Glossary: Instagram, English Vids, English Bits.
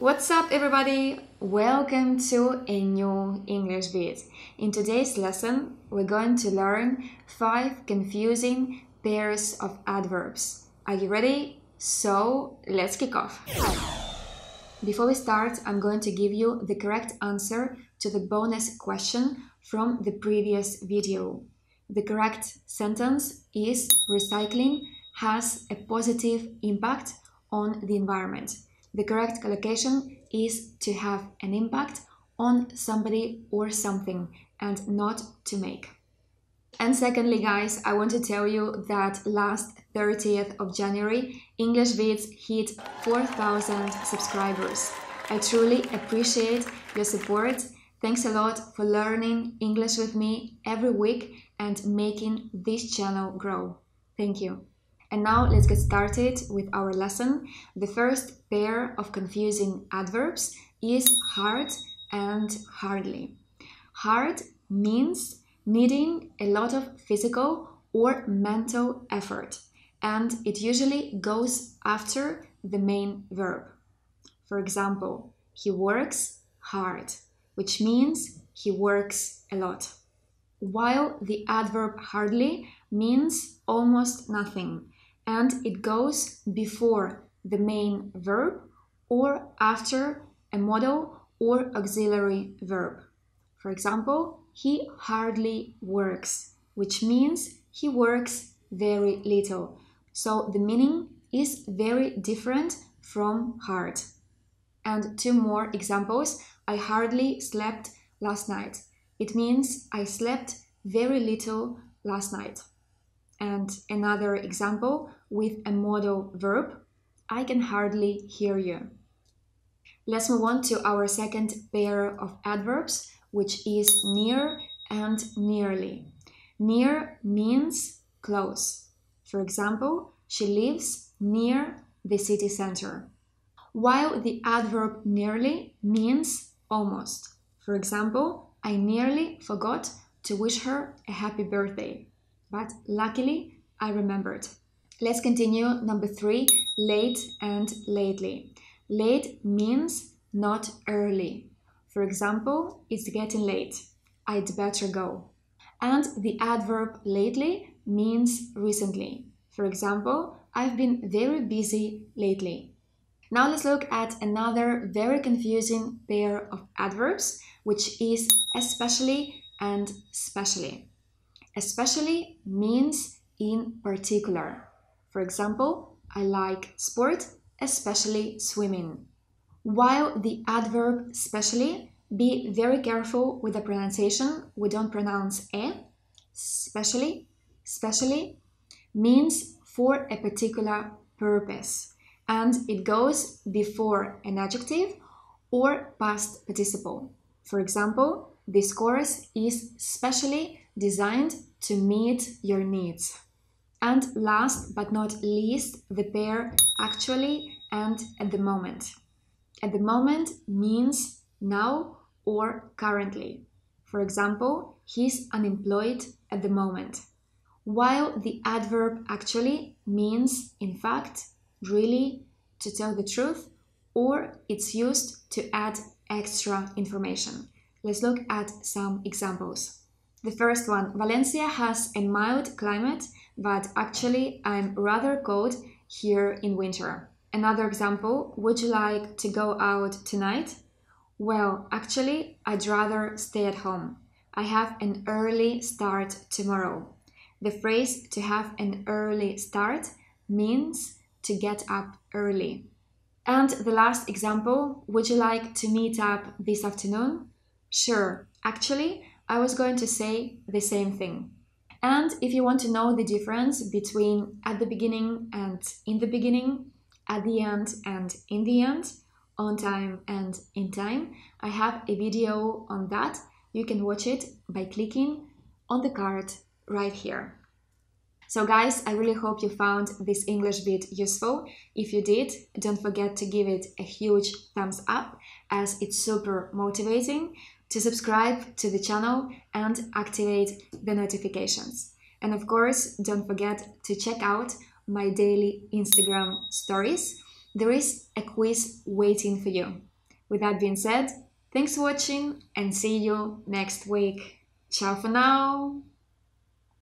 What's up everybody? Welcome to a new English Bits. In today's lesson, we're going to learn 5 confusing pairs of adverbs. Are you ready? So, let's kick off. Before we start, I'm going to give you the correct answer to the bonus question from the previous video. The correct sentence is recycling has a positive impact on the environment. The correct collocation is to have an impact on somebody or something and not to make. And secondly, guys, I want to tell you that last 30th of January, English Vids hit 4,000 subscribers. I truly appreciate your support. Thanks a lot for learning English with me every week and making this channel grow. Thank you. And now let's get started with our lesson. The first pair of confusing adverbs is hard and hardly. Hard means needing a lot of physical or mental effort, and it usually goes after the main verb. For example, he works hard, which means he works a lot. While the adverb hardly means almost nothing, and it goes before the main verb or after a modal or auxiliary verb. For example, he hardly works, which means he works very little. So the meaning is very different from hard. And 2 more examples. I hardly slept last night. It means I slept very little last night. And another example with a modal verb, I can hardly hear you. Let's move on to our second pair of adverbs, which is near and nearly. Near means close. For example, she lives near the city center. While the adverb nearly means almost. For example, I nearly forgot to wish her a happy birthday. But luckily, I remembered. Let's continue. Number 3, late and lately. Late means not early. For example, it's getting late. I'd better go. And the adverb lately means recently. For example, I've been very busy lately. Now let's look at another very confusing pair of adverbs, which is especially and specially. Especially means in particular. For example, I like sport, especially swimming. While the adverb specially, be very careful with the pronunciation. We don't pronounce e. Specially, specially means for a particular purpose, and it goes before an adjective or past participle. For example, this course is specially designed to meet your needs. And last but not least, the pair actually and at the moment. At the moment means now or currently. For example, he's unemployed at the moment. While the adverb actually means in fact, really, to tell the truth, or it's used to add extra information. Let's look at some examples. The first one, Valencia has a mild climate, but actually I'm rather cold here in winter. Another example, would you like to go out tonight? Well, actually, I'd rather stay at home. I have an early start tomorrow. The phrase to have an early start means to get up early. And the last example, would you like to meet up this afternoon? Sure, actually, I was going to say the same thing. And if you want to know the difference between at the beginning and in the beginning, at the end and in the end, on time and in time, I have a video on that. You can watch it by clicking on the card right here. So guys, I really hope you found this English bit useful. If you did, don't forget to give it a huge thumbs up, as it's super motivating. To subscribe to the channel and activate the notifications. And of course, don't forget to check out my daily Instagram stories. There is a quiz waiting for you. With that being said, thanks for watching and see you next week. Ciao for now!